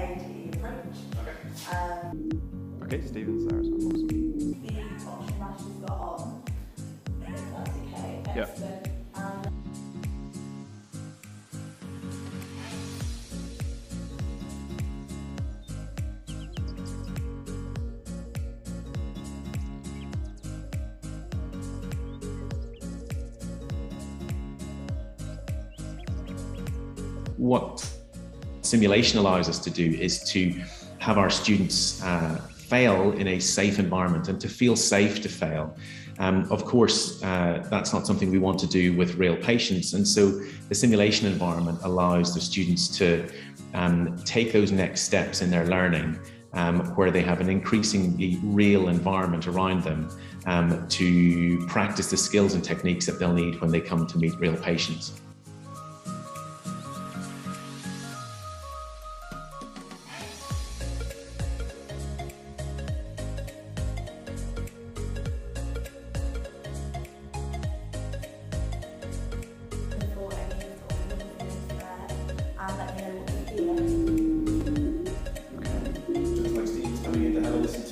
paid in French. Okay. Okay, Stephen's there as well. Awesome. The auction match we've got on is 30k. Excellent. Yep. What simulation allows us to do is to have our students fail in a safe environment and to feel safe to fail. Of course, that's not something we want to do with real patients, and so the simulation environment allows the students to take those next steps in their learning where they have an increasingly real environment around them to practice the skills and techniques that they'll need when they come to meet real patients. Let me know what you feel. Okay. Just like Steve's coming in to have a listen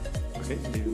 to. Okay, Steve.